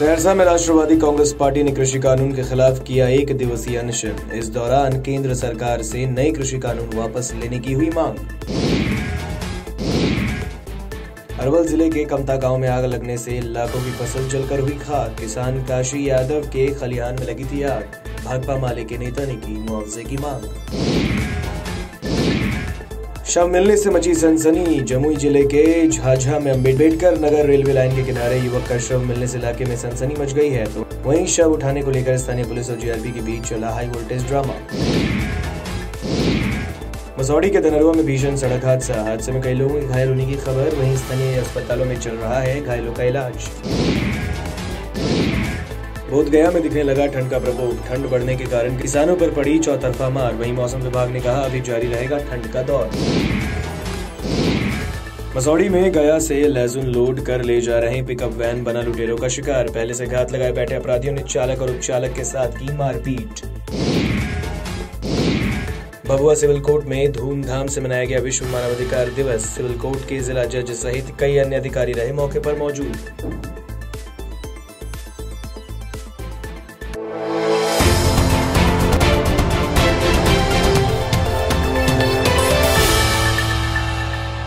सहरसा में राष्ट्रवादी कांग्रेस पार्टी ने कृषि कानून के खिलाफ किया एक दिवसीय अनशन। इस दौरान केंद्र सरकार से नए कृषि कानून वापस लेने की हुई मांग। अरवल जिले के कमता गांव में आग लगने से लाखों की फसल जलकर हुई खाक। किसान काशी यादव के खलिहान में लगी थी आग। भाकपा माले के नेता ने की मुआवजे की मांग। शव मिलने से मची सनसनी। जमुई जिले के झाझा में अम्बेडकर नगर रेलवे लाइन के किनारे युवक का शव मिलने से इलाके में सनसनी मच गई है, तो वहीं शव उठाने को लेकर स्थानीय पुलिस और जीआरपी के बीच चला हाई वोल्टेज ड्रामा। मसौढ़ी के धनरुआ में भीषण सड़क हादसा। हादसे में कई लोगों के घायल होने की खबर। वहीं स्थानीय अस्पतालों में चल रहा है घायलों का इलाज। बोधगया में दिखने लगा ठंड का प्रकोप। ठंड बढ़ने के कारण किसानों पर पड़ी चौतरफा मार। वहीं मौसम विभाग ने कहा अभी जारी रहेगा ठंड का दौर। मसौढ़ी में गया से लहसुन लोड कर ले जा रहे पिकअप वैन बना लुटेरों का शिकार। पहले से घात लगाए बैठे अपराधियों ने चालक और उपचालक के साथ की मारपीट। भभुआ सिविल कोर्ट में धूमधाम से मनाया गया विश्व मानवाधिकार दिवस। सिविल कोर्ट के जिला जज सहित कई अन्य अधिकारी रहे मौके पर मौजूद।